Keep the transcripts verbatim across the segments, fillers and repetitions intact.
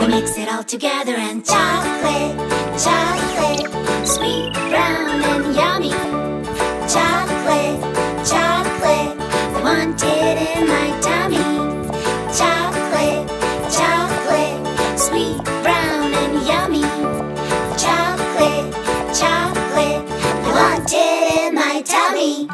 We Mix it all together and chocolate, chocolate, sweet, brown and yummy. Chocolate, chocolate, I want it in my tummy. Chocolate, chocolate, sweet, brown and yummy. Chocolate, chocolate, I want it in my tummy.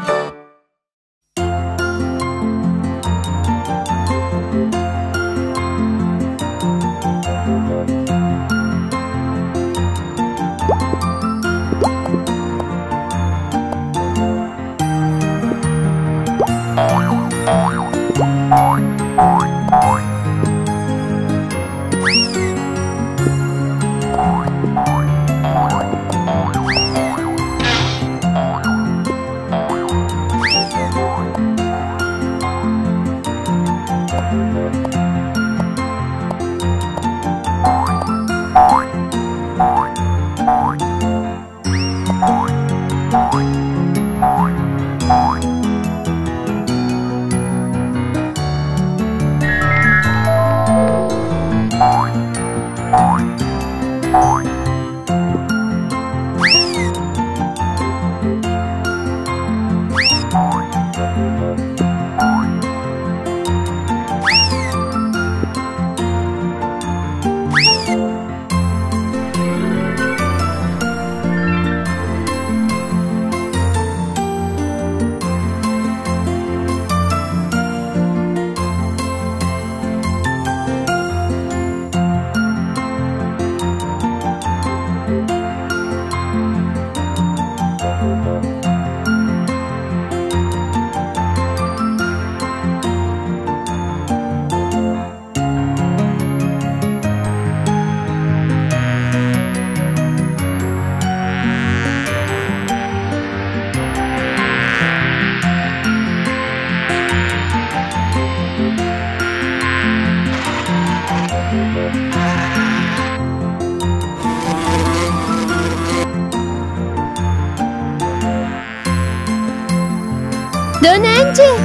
Dön önce.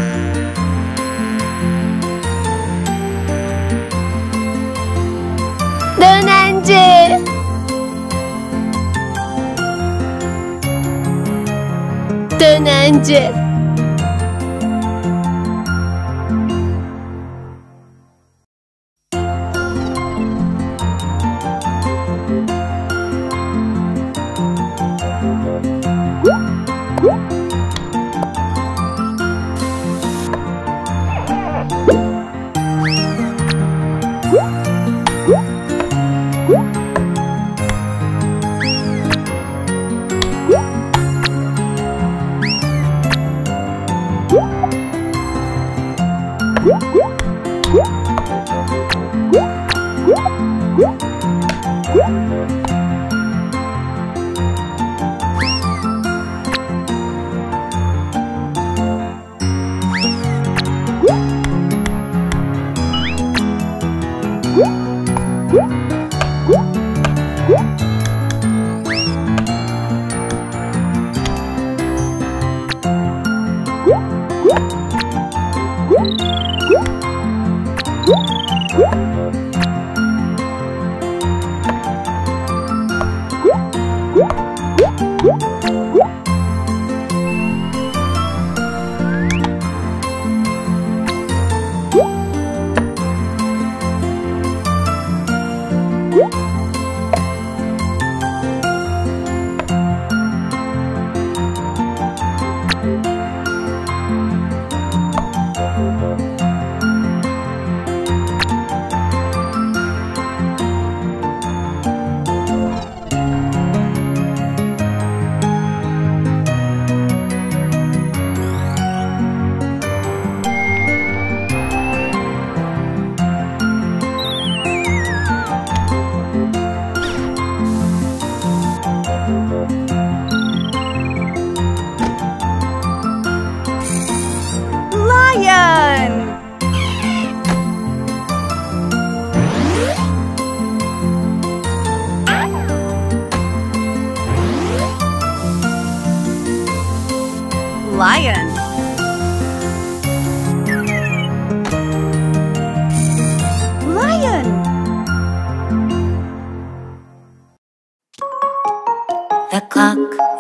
Dön önce. Dön önce.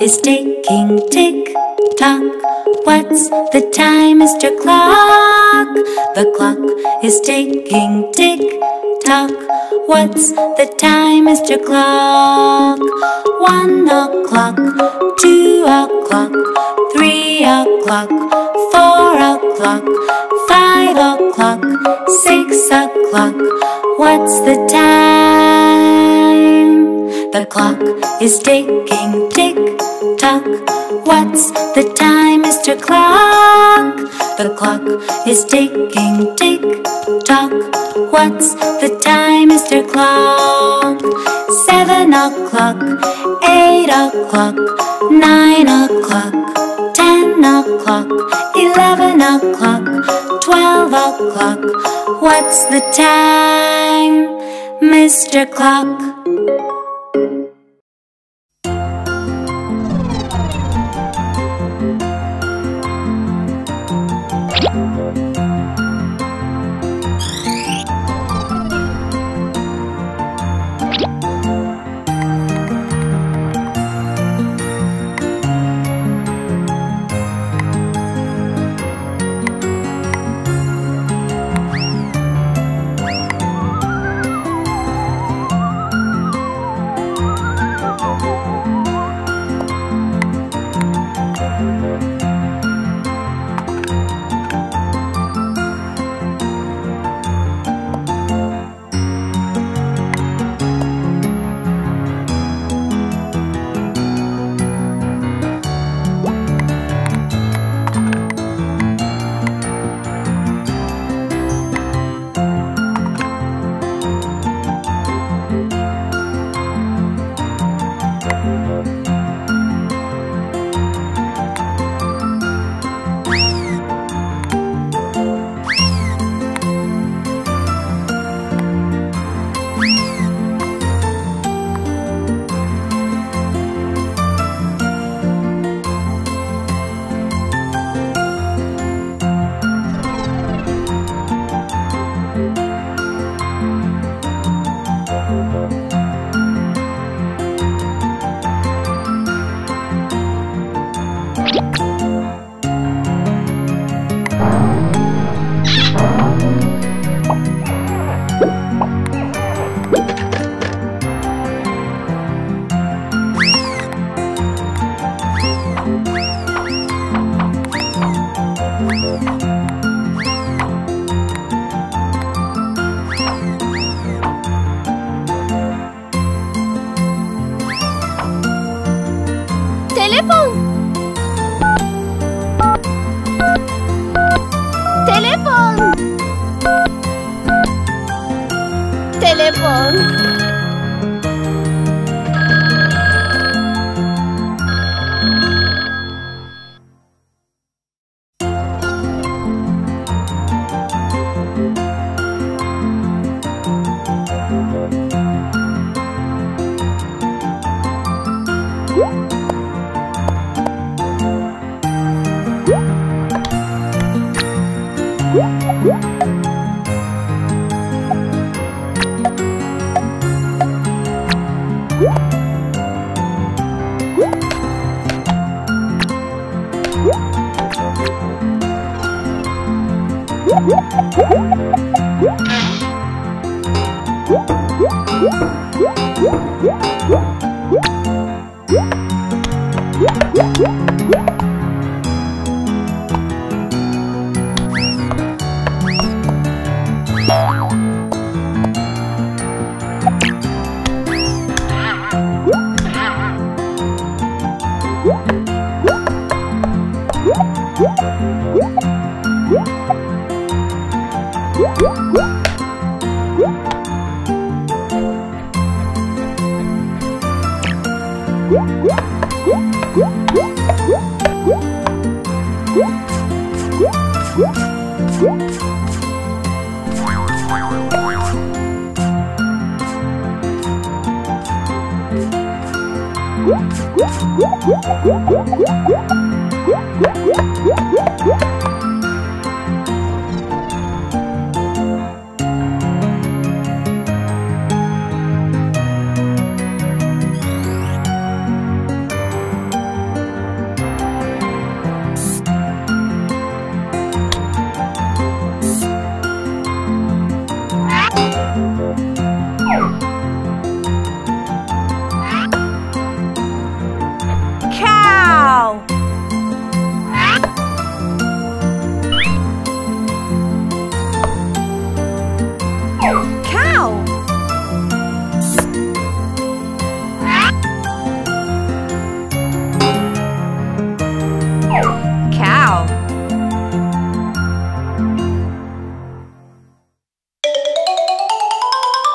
is ticking, tick-tock. What's the time, Mister Clock? The clock is ticking, tick-tock. What's the time, Mister Clock? One o'clock, two o'clock, three o'clock, four o'clock, five o'clock, six o'clock. What's the time? The clock is ticking, tick-tock. What's the time, Mister Clock? The clock is ticking, tick-tock. What's the time, Mister Clock? Seven o'clock, eight o'clock, nine o'clock, ten o'clock, eleven o'clock, twelve o'clock. What's the time, Mister Clock?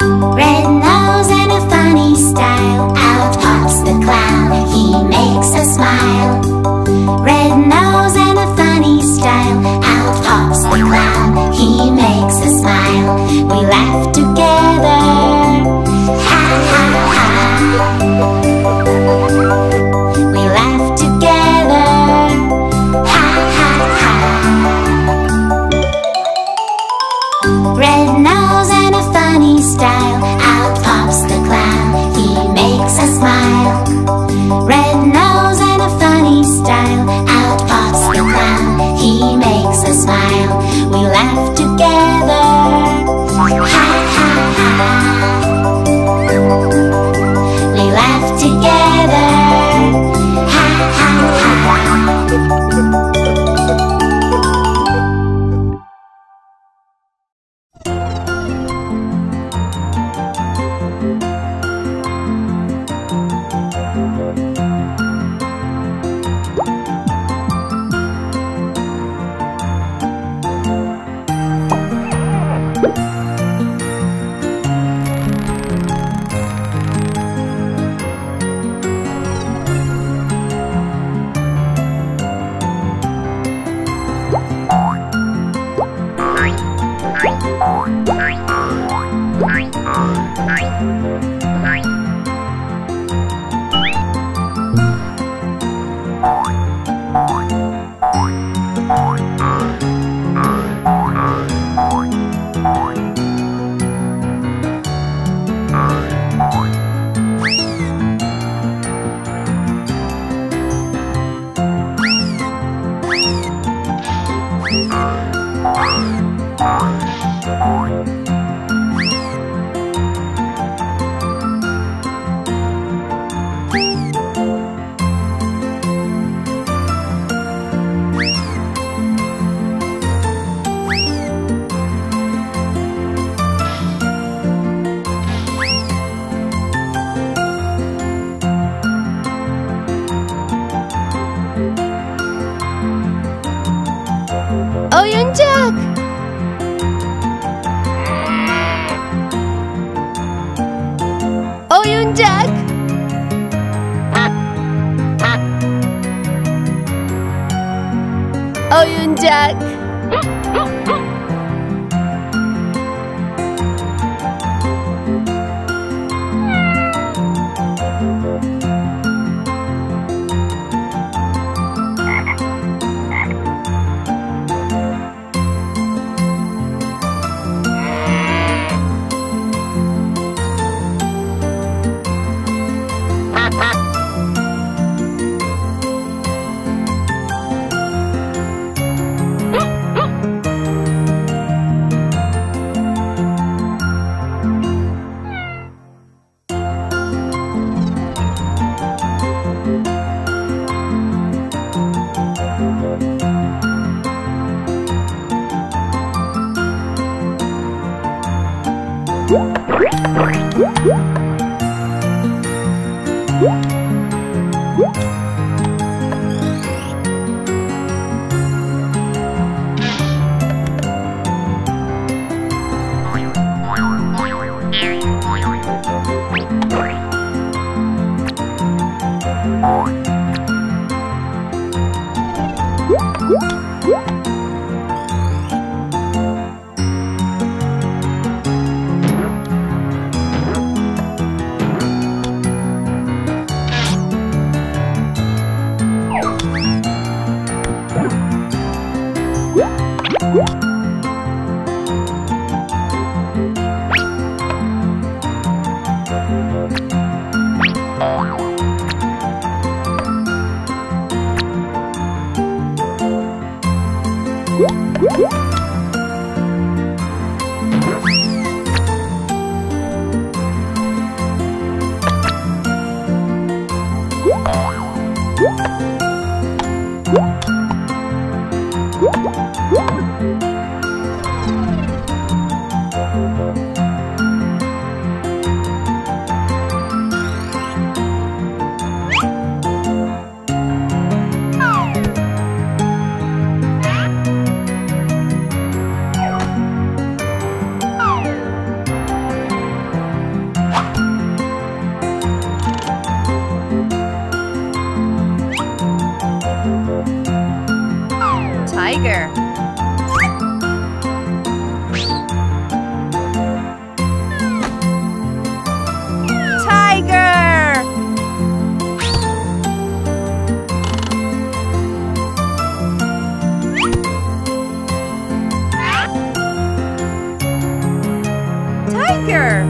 Red nose and a funny style. Out pops the clown, he makes a smile. Red nose and a funny style. Out pops the clown, he makes a smile. We laugh together, ha ha ha. We laugh together, ha ha ha. Red nose and a funny style. Out pops the clown, he makes a smile. Red nose and a funny style. Out pops the clown, he makes a smile. We laugh together, ha ha ha. We laugh together, ha ha ha. figure.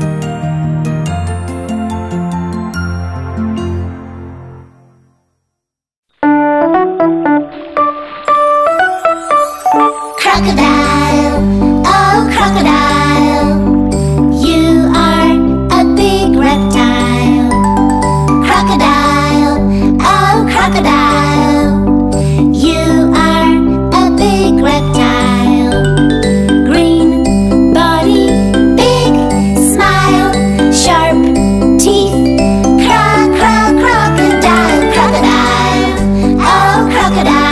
Crocodile, oh crocodile, you are a big reptile. Crocodile, oh crocodile, you are a big reptile. Green body, big smile, sharp teeth, cro cro crocodile, crocodile, oh crocodile.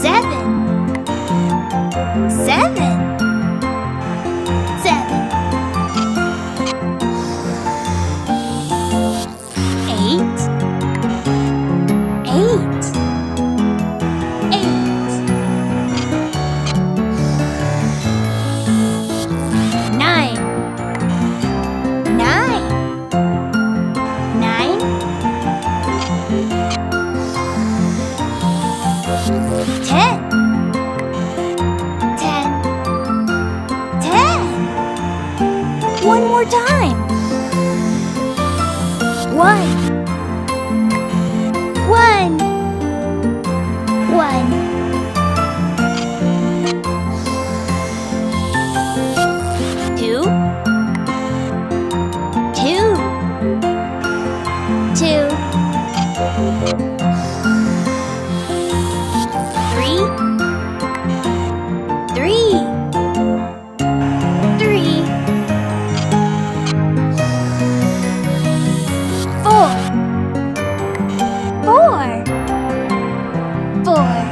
Seven. more time. One. One. One. Two. Two. Two. Three. Three. Four.